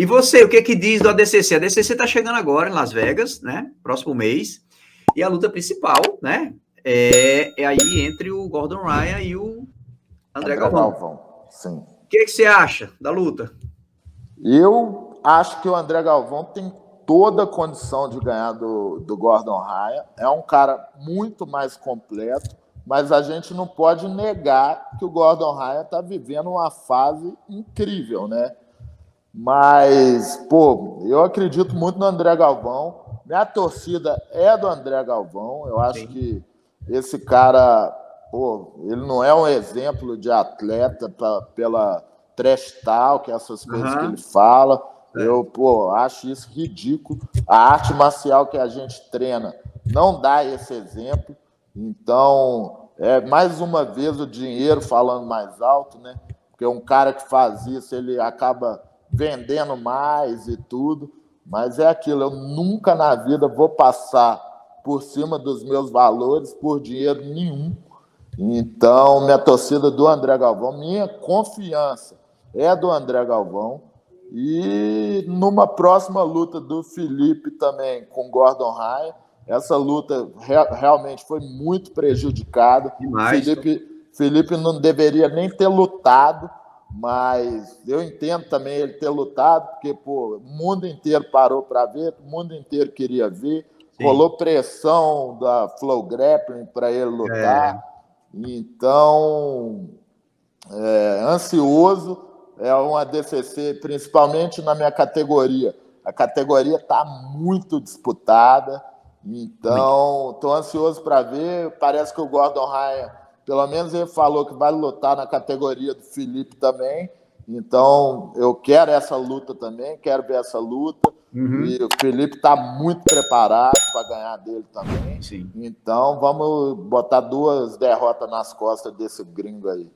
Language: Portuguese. E você, o que que diz do ADCC? A ADCC está chegando agora em Las Vegas, né? Próximo mês. E a luta principal, né? É aí entre o Gordon Ryan e o André Galvão. Sim. O que que você acha da luta? Eu acho que o André Galvão tem toda a condição de ganhar do Gordon Ryan. É um cara muito mais completo, mas a gente não pode negar que o Gordon Ryan está vivendo uma fase incrível, né? Mas, pô, eu acredito muito no André Galvão. Minha torcida é do André Galvão. Eu acho que esse cara, pô, ele não é um exemplo de atleta pela trash talk, essas coisas que ele fala. Eu, pô, acho isso ridículo. A arte marcial que a gente treina não dá esse exemplo. Então, é mais uma vez o dinheiro falando mais alto, né? Porque um cara que faz isso, ele acaba vendendo mais e tudo. Mas é aquilo, eu nunca na vida vou passar por cima dos meus valores por dinheiro nenhum. Então, minha torcida do André Galvão, minha confiança é do André Galvão. E numa próxima luta do Felipe também com Gordon Ryan, essa luta realmente foi muito prejudicada. Demais, Felipe não deveria nem ter lutado, mas eu entendo também ele ter lutado, porque pô, o mundo inteiro parou para ver, o mundo inteiro queria ver, rolou pressão da Flo Grappling para ele lutar. Então, ansioso. É uma ADCC, principalmente na minha categoria. A categoria está muito disputada, então estou ansioso para ver. Parece que o Gordon Ryan, pelo menos ele falou que vai lutar na categoria do Felipe também. Então eu quero essa luta também, quero ver essa luta. E o Felipe está muito preparado para ganhar dele também. Então vamos botar duas derrotas nas costas desse gringo aí.